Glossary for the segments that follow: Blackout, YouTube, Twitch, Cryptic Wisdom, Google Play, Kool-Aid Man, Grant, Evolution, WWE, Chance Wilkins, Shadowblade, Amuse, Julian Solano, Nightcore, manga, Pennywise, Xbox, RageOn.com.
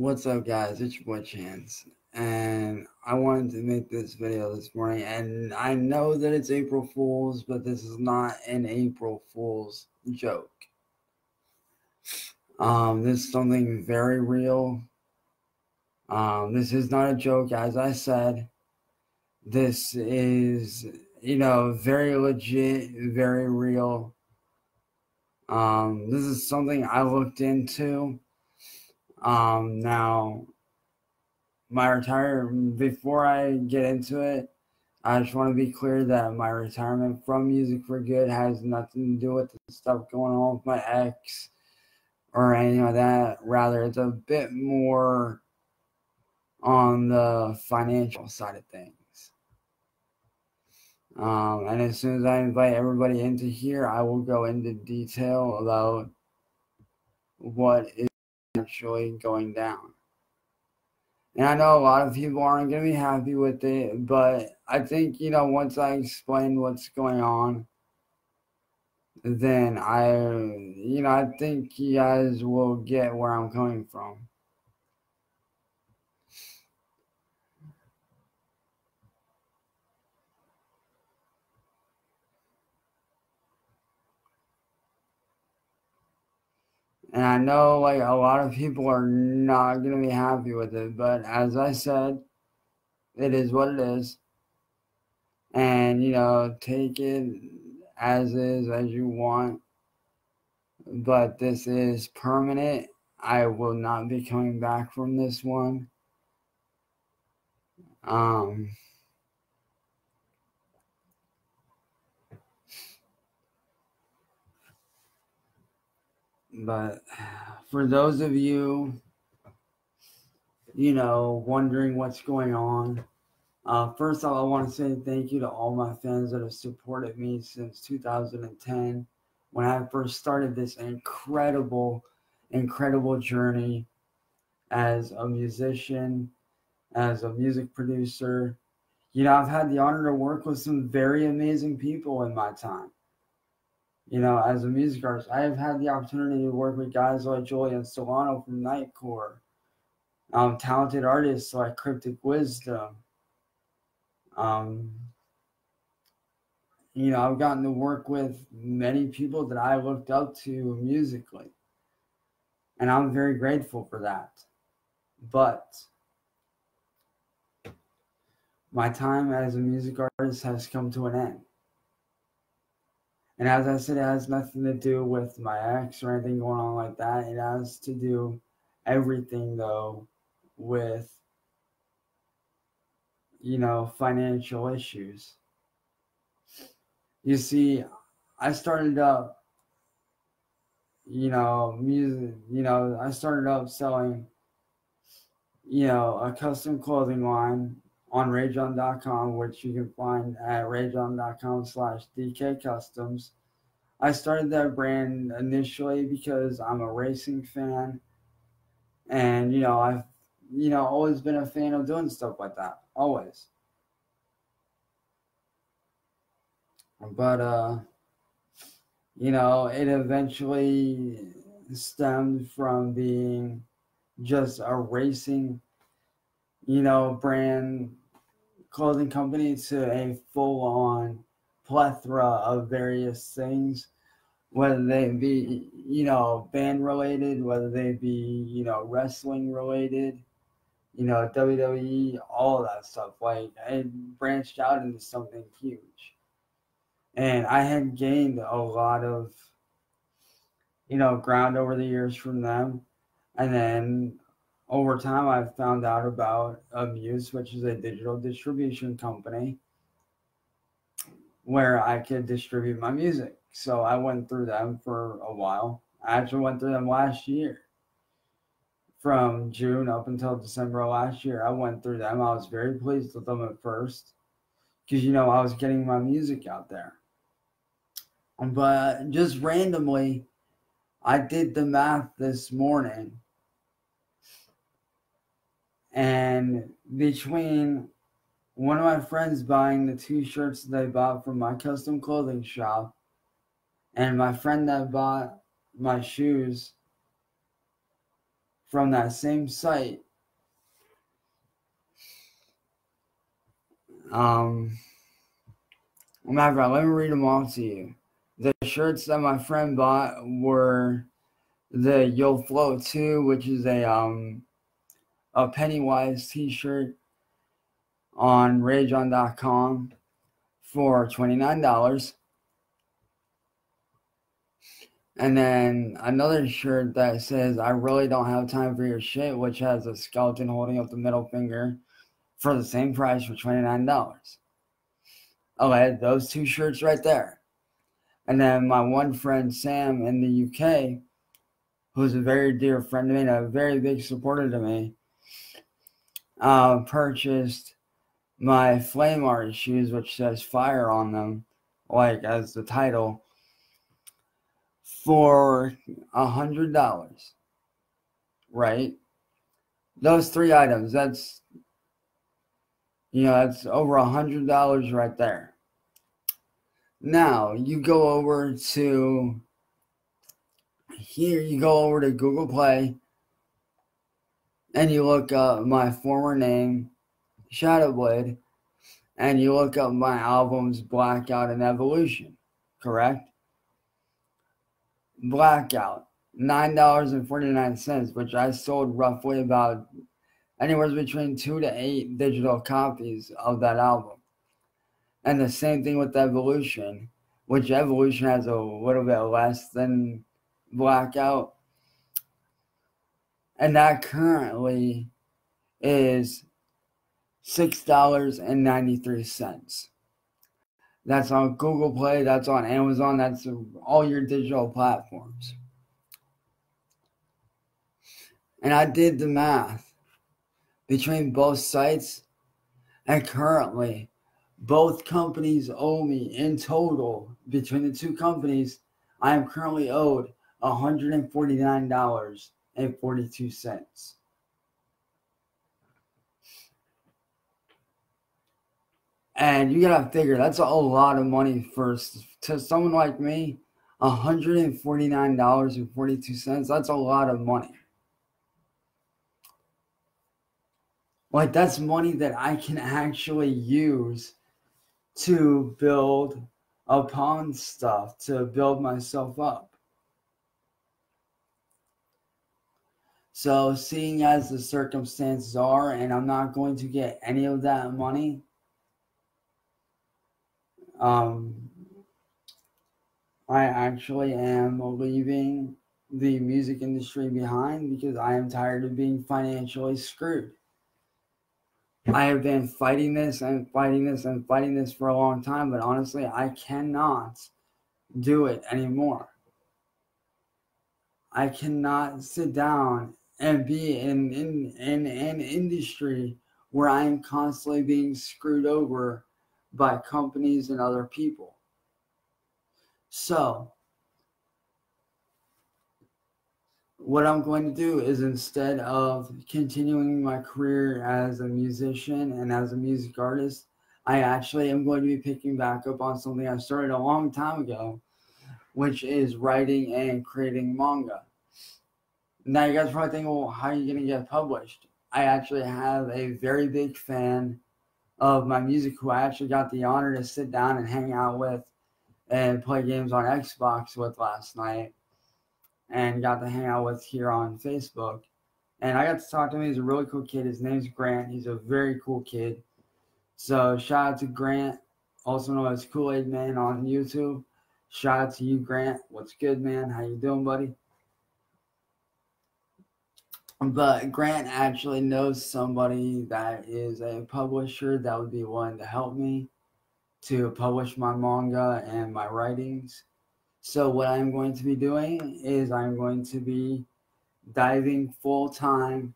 What's up, guys? It's your boy Chance, and I wanted to make this video this morning. And I know that it's April Fool's, but this is not an April Fool's joke. This is something very real. This is not a joke, as I said. This is, you know, very legit, very real. This is something I looked into. Now, my retirement, before I get into it, I just want to be clear that my retirement from Music for Good has nothing to do with the stuff going on with my ex or anything like that. Rather, it's a bit more on the financial side of things. And as soon as I invite everybody into here, I will go into detail about what is actually going down. And I know a lot of people aren't going to be happy with it, but I think, you know, once I explain what's going on, then I think you guys will get where I'm coming from. And I know, like, a lot of people are not going to be happy with it. But as I said, it is what it is. And, you know, take it as is, as you want. But this is permanent. I will not be coming back from this one. But for those of you, you know, wondering what's going on, first off, I want to say thank you to all my fans that have supported me since 2010 when I first started this incredible, incredible journey as a musician, as a music producer. You know, I've had the honor to work with some very amazing people in my time. You know, as a music artist, I have had the opportunity to work with guys like Julian Solano from Nightcore, talented artists like Cryptic Wisdom. You know, I've gotten to work with many people that I looked up to musically, and I'm very grateful for that. But my time as a music artist has come to an end. And as I said, it has nothing to do with my ex or anything going on like that. It has to do everything, though, with, you know, financial issues. You see, I started up, you know, music, you know, I started up selling, you know, a custom clothing line on RageOn.com, which you can find at RageOn.com/DKCustoms. I started that brand initially because I'm a racing fan, and, you know, I've, you know, always been a fan of doing stuff like that, always. But, you know, it eventually stemmed from being just a racing, you know, brand clothing company to a full-on plethora of various things, whether they be, you know, band related, whether they be, you know, wrestling related, you know, WWE, all of that stuff. Like, it branched out into something huge, and I had gained a lot of, you know, ground over the years from them. And then over time, I've found out about Amuse, which is a digital distribution company where I could distribute my music. So I went through them for a while. I actually went through them last year. From June up until December of last year, I went through them. I was very pleased with them at first because, you know, I was getting my music out there. But just randomly, I did the math this morning. And between one of my friends buying the two shirts that they bought from my custom clothing shop and my friend that bought my shoes from that same site. Matter of fact, let me read them all to you. The shirts that my friend bought were the You'll Float Too, which is a Pennywise t-shirt on RageOn.com for $29. And then another shirt that says, I really don't have time for your shit, which has a skeleton holding up the middle finger for the same price for $29. Okay, those two shirts right there. And then my one friend, Sam, in the UK, who's a very dear friend to me and a very big supporter to me, purchased my flame art shoes, which says fire on them, like as the title, for $100, right? Those three items, that's, you know, that's over $100 right there. Now, you go over to here, you go over to Google Play, and you look up my former name, Shadowblade, and you look up my albums, Blackout and Evolution, correct? Blackout, $9.49, which I sold roughly about anywhere between 2 to 8 digital copies of that album. And the same thing with Evolution, which Evolution has a little bit less than Blackout. And that currently is $6.93. That's on Google Play, that's on Amazon, that's all your digital platforms. And I did the math between both sites, and currently both companies owe me in total, between the two companies, I am currently owed $149.42. And you gotta figure, that's a lot of money for, to someone like me, $149.42, that's a lot of money. Like, that's money that I can actually use to build upon stuff, to build myself up. So, seeing as the circumstances are, and I'm not going to get any of that money, I actually am leaving the music industry behind because I am tired of being financially screwed. I have been fighting this and fighting this and fighting this for a long time, but honestly, I cannot do it anymore. I cannot sit down and be in an industry where I am constantly being screwed over by companies and other people. So, what I'm going to do is, instead of continuing my career as a musician and as a music artist, I actually am going to be picking back up on something I started a long time ago, which is writing and creating manga. Now, you guys are probably thinking, well, how are you going to get published? I actually have a very big fan of my music, who I actually got the honor to sit down and hang out with and play games on Xbox with last night, and got to hang out with here on Facebook. And I got to talk to him. He's a really cool kid. His name's Grant. He's a very cool kid. So shout out to Grant, also known as Kool-Aid Man on YouTube. Shout out to you, Grant. What's good, man? How you doing, buddy? But Grant actually knows somebody that is a publisher that would be willing to help me to publish my manga and my writings. So what I'm going to be doing is I'm going to be diving full time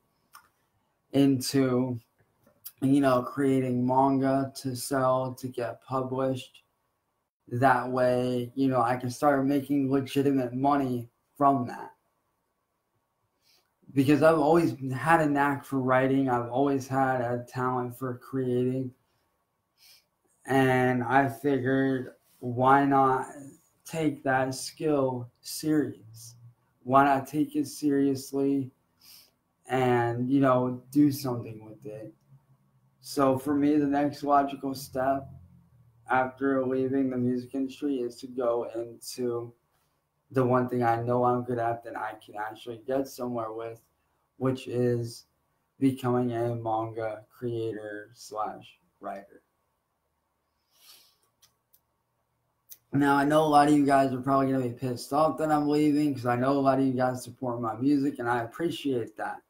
into, you know, creating manga to sell, to get published. That way, you know, I can start making legitimate money from that. Because I've always had a knack for writing. I've always had a talent for creating. And I figured, why not take that skill serious? Why not take it seriously and, you know, do something with it. So for me, the next logical step after leaving the music industry is to go into the one thing I know I'm good at that I can actually get somewhere with, which is becoming a manga creator slash writer. Now, I know a lot of you guys are probably going to be pissed off that I'm leaving, because I know a lot of you guys support my music, and I appreciate that.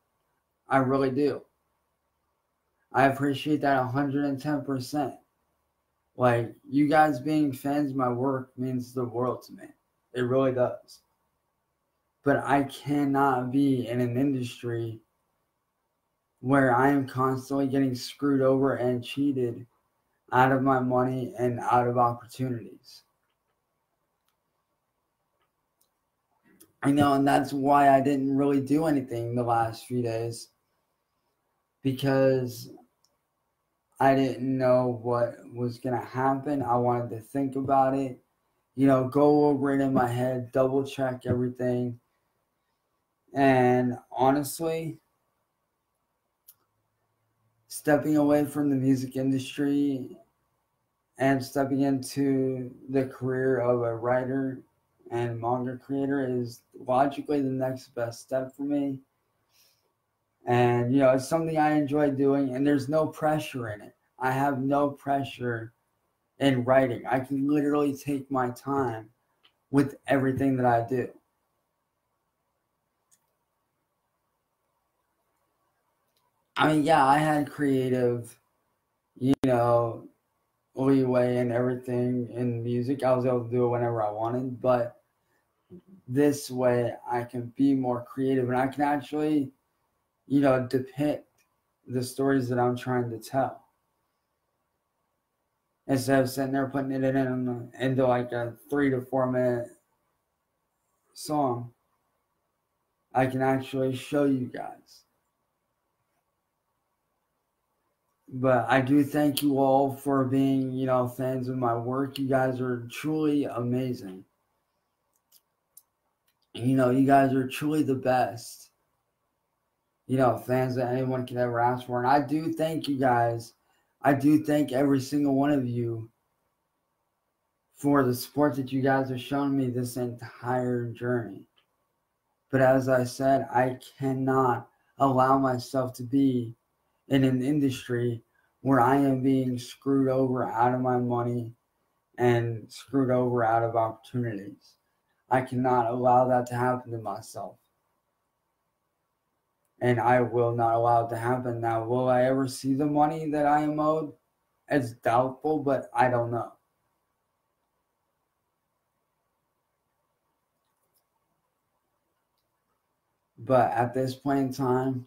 I really do. I appreciate that 110%. Like, you guys being fans of my work means the world to me. It really does. But I cannot be in an industry where I am constantly getting screwed over and cheated out of my money and out of opportunities. I know, and that's why I didn't really do anything the last few days, because I didn't know what was going to happen. I wanted to think about it, you know, go over it in my head, double check everything. And honestly, stepping away from the music industry and stepping into the career of a writer and manga creator is logically the next best step for me. And, you know, it's something I enjoy doing, and there's no pressure in it. I have no pressure in writing. I can literally take my time with everything that I do. I mean, yeah, I had creative, you know, leeway and everything in music. I was able to do it whenever I wanted, but this way I can be more creative, and I can actually, you know, depict the stories that I'm trying to tell, instead of sitting there putting it in into like a 3 to 4 minute song. I can actually show you guys. But I do thank you all for being, you know, fans of my work. You guys are truly amazing. You know, you guys are truly the best, you know, fans that anyone could ever ask for. And I do thank you guys. I do thank every single one of you for the support that you guys have shown me this entire journey. But as I said, I cannot allow myself to be in an industry where I am being screwed over out of my money and screwed over out of opportunities. I cannot allow that to happen to myself. And I will not allow it to happen. Now, will I ever see the money that I am owed? It's doubtful, but I don't know. But at this point in time,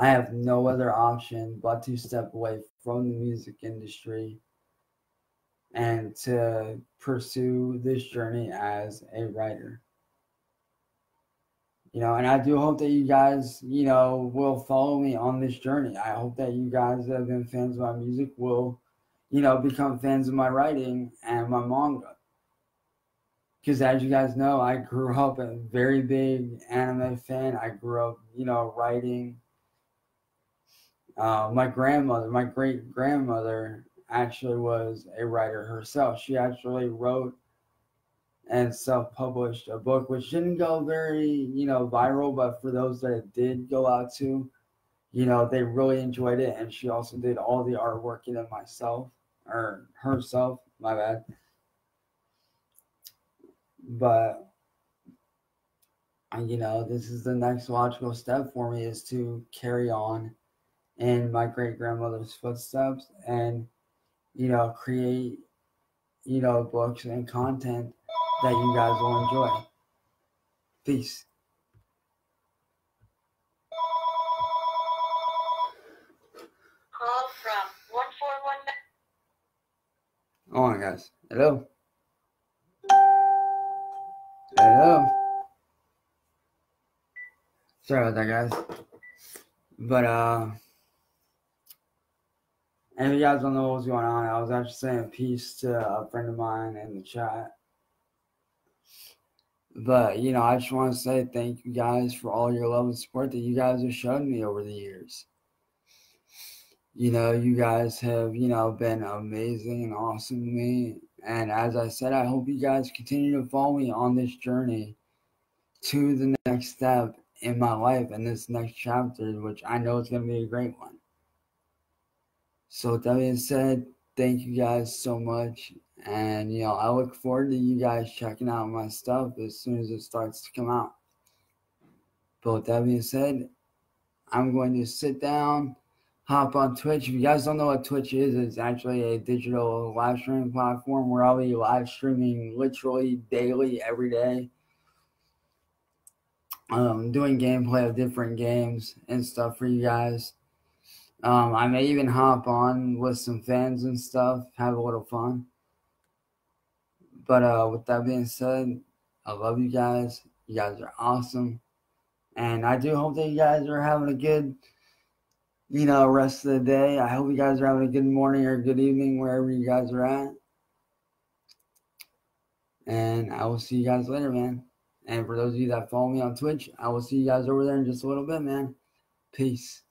I have no other option but to step away from the music industry and to pursue this journey as a writer. You know, and I do hope that you guys, you know, will follow me on this journey. I hope that you guys that have been fans of my music will, you know, become fans of my writing and my manga. Because as you guys know, I grew up a very big anime fan. I grew up, you know, writing. My great-grandmother actually was a writer herself. She actually wrote and self-published a book, which didn't go very, you know, viral, but for those that it did go out to, you know, they really enjoyed it, and she also did all the artwork in it herself, my bad. But, you know, this is the next logical step for me, is to carry on in my great-grandmother's footsteps and, you know, create, you know, books and content that you guys will enjoy. Peace. Call from 141. Hold on, guys. Hello. Hello. Sorry about that, guys. But, and if you guys don't know what was going on, I was actually saying peace to a friend of mine in the chat. But, you know, I just want to say thank you guys for all your love and support that you guys have shown me over the years. You know, you guys have, you know, been amazing and awesome to me. And as I said, I hope you guys continue to follow me on this journey to the next step in my life and this next chapter, which I know is going to be a great one. So with that being said, thank you guys so much. And, you know, I look forward to you guys checking out my stuff as soon as it starts to come out. But with that being said, I'm going to sit down, hop on Twitch. If you guys don't know what Twitch is, it's actually a digital live streaming platform where I'll be live streaming literally daily, every day. Doing gameplay of different games and stuff for you guys. I may even hop on with some fans and stuff, have a little fun. But with that being said, I love you guys. You guys are awesome. And I do hope that you guys are having a good, you know, rest of the day. I hope you guys are having a good morning or good evening wherever you guys are at. And I will see you guys later, man. And for those of you that follow me on Twitch, I will see you guys over there in just a little bit, man. Peace.